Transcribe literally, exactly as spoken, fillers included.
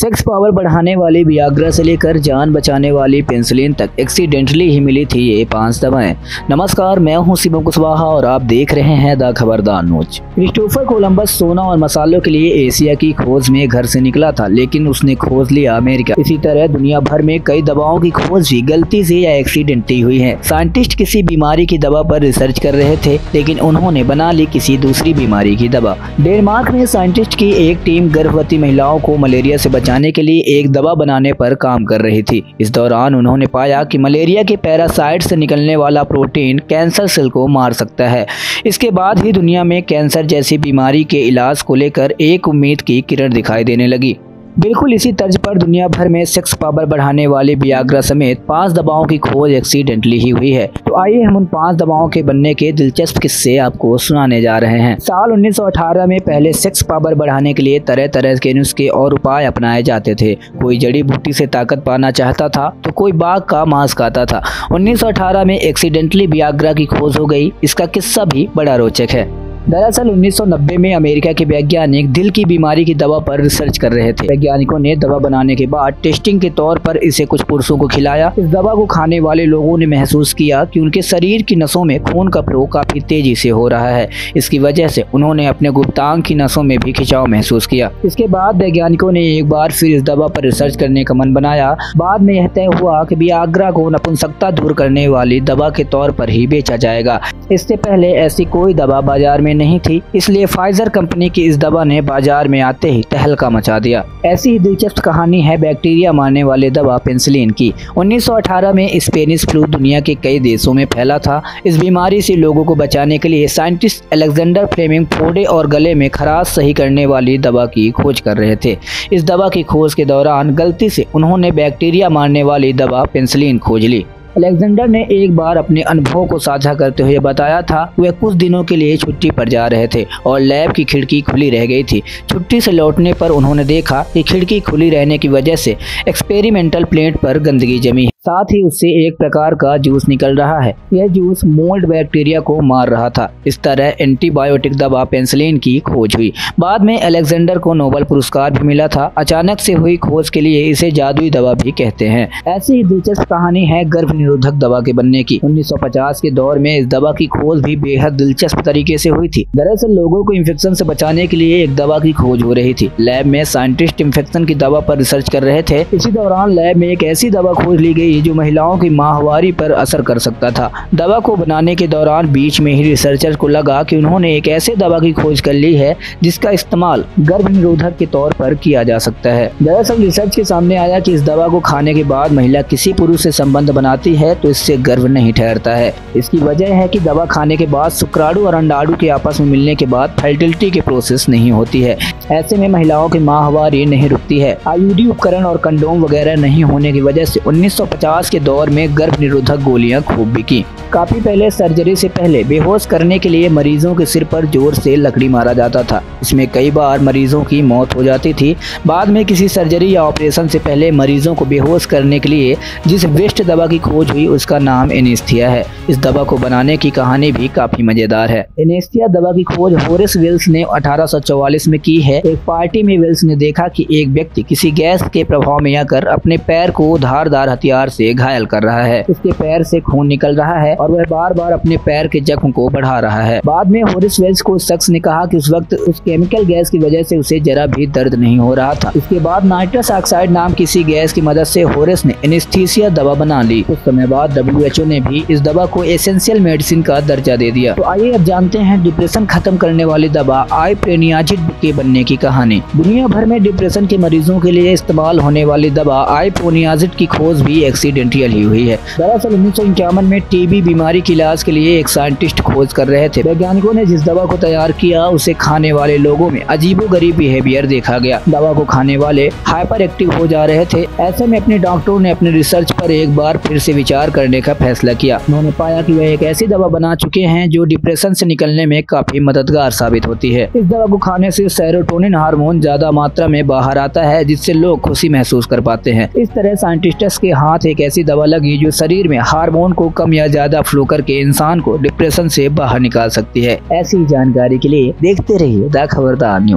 Sex power बढ़ाने वाली Viagra से लेकर जान बचाने वाली पेनिसिलिन तक एक्सीडेंटली ही मिली थी ये पांच दवाएं। नमस्कार, मैं हूं शिवम कुशवाहा और आप देख रहे हैं द खबरदार न्यूज। क्रिस्टोफर कोलंबस सोना और मसालों के लिए एशिया की खोज में घर से निकला था, लेकिन उसने खोज लिया अमेरिका। इसी तरह दुनिया भर में कई दवाओं की खोज भी गलती से या एक्सीडेंटली हुई है। साइंटिस्ट किसी बीमारी की दवा पर रिसर्च कर रहे थे, लेकिन उन्होंने बना ली किसी दूसरी बीमारी की दवा। डेनमार्क में साइंटिस्ट की एक टीम गर्भवती महिलाओं को मलेरिया से बचाने के लिए एक दवा बनाने पर काम कर रही थी। इस दौरान उन्होंने पाया कि मलेरिया के पैरासाइट से निकलने वाला प्रोटीन कैंसर सेल को मार सकता है। इसके बाद ही दुनिया में कैंसर जैसी बीमारी के इलाज को लेकर एक उम्मीद की किरण दिखाई देने लगी। बिल्कुल इसी तर्ज पर दुनिया भर में सेक्स पावर बढ़ाने वाली वियाग्रा समेत पांच दवाओं की खोज एक्सीडेंटली ही हुई है। तो आइए हम उन पांच दवाओं के बनने के दिलचस्प किस्से आपको सुनाने जा रहे हैं। साल उन्नीस सौ अठारह में पहले सेक्स पावर बढ़ाने के लिए तरह तरह के नुस्खे और उपाय अपनाए जाते थे। कोई जड़ी बूटी से ताकत पाना चाहता था तो कोई बाघ का मांस खाता था। उन्नीस सौ अठारह में एक्सीडेंटली वियाग्रा की खोज हो गई। इसका किस्सा भी बड़ा रोचक है। दरअसल उन्नीस सौ नब्बे में अमेरिका के वैज्ञानिक दिल की बीमारी की दवा पर रिसर्च कर रहे थे। वैज्ञानिकों ने दवा बनाने के बाद टेस्टिंग के तौर पर इसे कुछ पुरुषों को खिलाया। इस दवा को खाने वाले लोगों ने महसूस किया कि उनके शरीर की नसों में खून का फ्लो काफी तेजी से हो रहा है। इसकी वजह से उन्होंने अपने गुप्तांग की नसों में भी खिंचाव महसूस किया। इसके बाद वैज्ञानिकों ने एक बार फिर इस दवा पर रिसर्च करने का मन बनाया। बाद में यह तय हुआ कि वियाग्रा को नपुंसकता दूर करने वाली दवा के तौर पर ही बेचा जाएगा। इससे पहले ऐसी कोई दवा बाजार में नहीं थी, इसलिए फाइजर कंपनी की इस दवा ने बाजार में आते ही तहलका मचा दिया। ऐसी ही दिलचस्प कहानी है बैक्टीरिया मारने वाले दवा पेनिसिलिन की। उन्नीस सौ अठारह में स्पेनिश फ्लू दुनिया के कई देशों में फैला था। इस बीमारी से लोगों को बचाने के लिए साइंटिस्ट अलेक्जेंडर फ्लेमिंग फोड़े और गले में खराश सही करने वाली दवा की खोज कर रहे थे। इस दवा की खोज के दौरान गलती से उन्होंने बैक्टीरिया मारने वाली दवा पेनिसिलिन खोज ली। अलेक्जेंडर ने एक बार अपने अनुभव को साझा करते हुए बताया था वह कुछ दिनों के लिए छुट्टी पर जा रहे थे और लैब की खिड़की खुली रह गई थी। छुट्टी से लौटने पर उन्होंने देखा कि खिड़की खुली रहने की वजह से एक्सपेरिमेंटल प्लेट पर गंदगी जमी है, साथ ही उससे एक प्रकार का जूस निकल रहा है। यह जूस मोल्ड बैक्टीरिया को मार रहा था। इस तरह एंटीबायोटिक दवा पेनिसिलिन की खोज हुई। बाद में अलेक्जेंडर को नोबेल पुरस्कार भी मिला था। अचानक से हुई खोज के लिए इसे जादुई दवा भी कहते हैं। ऐसी ही दिलचस्प कहानी है गर्भ निरोधक दवा के बनने की। उन्नीस सौ पचास के दौर में इस दवा की खोज भी बेहद दिलचस्प तरीके से हुई थी। दरअसल लोगों को इन्फेक्शन से बचाने के लिए एक दवा की खोज हो रही थी। लैब में साइंटिस्ट इन्फेक्शन की दवा पर रिसर्च कर रहे थे। इसी दौरान लैब में एक ऐसी दवा खोज ली गई जो महिलाओं की माहवारी पर असर कर सकता था। दवा को बनाने के दौरान बीच में ही रिसर्चर को लगा कि उन्होंने एक ऐसे दवा की खोज कर ली है जिसका इस्तेमाल गर्भ निरोधक के तौर पर किया जा सकता है। दरअसल रिसर्च के सामने आया कि इस दवा को खाने के बाद महिला किसी पुरुष से संबंध बनाती है तो इससे गर्भ नहीं ठहरता है। इसकी वजह है कि दवा खाने के बाद शुक्राणु और अंडाणु के आपस में मिलने के बाद फर्टिलिटी के प्रोसेस नहीं होती है। ऐसे में महिलाओं की माहवारी नहीं रुकती है। आईयूडी उपकरण और कंडोम वगैरह नहीं होने की वजह से उन्नीस सौ पचास के दौर में गर्भ निरोधक गोलियां खूब बिकी। काफी पहले सर्जरी से पहले बेहोश करने के लिए मरीजों के सिर पर जोर से लकड़ी मारा जाता था। इसमें कई बार मरीजों की मौत हो जाती थी। बाद में किसी सर्जरी या ऑपरेशन से पहले मरीजों को बेहोश करने के लिए जिस वेस्ट दवा की खोज हुई उसका नाम एनेस्थीसिया है। इस दवा को बनाने की कहानी भी काफी मजेदार है। एनेस्थीसिया दवा की खोज होरेस वेल्स ने अठारह सौ चौवालीस में की है। एक पार्टी में वेल्स ने देखा कि एक व्यक्ति किसी गैस के प्रभाव में आकर अपने पैर को धारदार हथियार से घायल कर रहा है। उसके पैर से खून निकल रहा है और वह बार बार अपने पैर के जख्म को बढ़ा रहा है। बाद में होरेस वेल्स को उस शख्स ने कहा कि उस वक्त उस केमिकल गैस की वजह से उसे जरा भी दर्द नहीं हो रहा था। इसके बाद नाइट्रस ऑक्साइड नाम किसी गैस की मदद से होरेस ने एनेस्थीसिया दवा बना ली। कुछ समय बाद डब्ल्यू एच ओ ने भी इस दवा को एसेंशियल मेडिसिन का दर्जा दे दिया। तो आइए अब जानते हैं डिप्रेशन खत्म करने वाली दवा आइप्रोनियाजिड के बनने की कहानी। दुनिया भर में डिप्रेशन के मरीजों के लिए इस्तेमाल होने वाली दवा आइप्रोनियाजिड की खोज भी एक्सीडेंटल ही हुई है। दरअसल उन्नीस सौ इक्यावन में टीबी बीमारी के इलाज के लिए एक साइंटिस्ट खोज कर रहे थे। वैज्ञानिकों ने जिस दवा को तैयार किया उसे खाने वाले लोगों में अजीबोगरीब बिहेवियर देखा गया। दवा को खाने वाले हाइपर एक्टिव हो जा रहे थे। ऐसे में अपने डॉक्टरों ने अपने रिसर्च पर एक बार फिर से विचार करने का फैसला किया। उन्होंने पाया कि वह एक ऐसी दवा बना चुके हैं जो डिप्रेशन से निकलने में काफी मददगार साबित होती है। इस दवा को खाने से सेरोटोनिन हार्मोन ज्यादा मात्रा में बाहर आता है, जिससे लोग खुशी महसूस कर पाते हैं। इस तरह साइंटिस्ट्स के हाथ एक ऐसी दवा लगी जो शरीर में हार्मोन को कम या ज्यादा फ्लो करके इंसान को डिप्रेशन से बाहर निकाल सकती है। ऐसी जानकारी के लिए देखते रहिए द खबरदार न्यूज।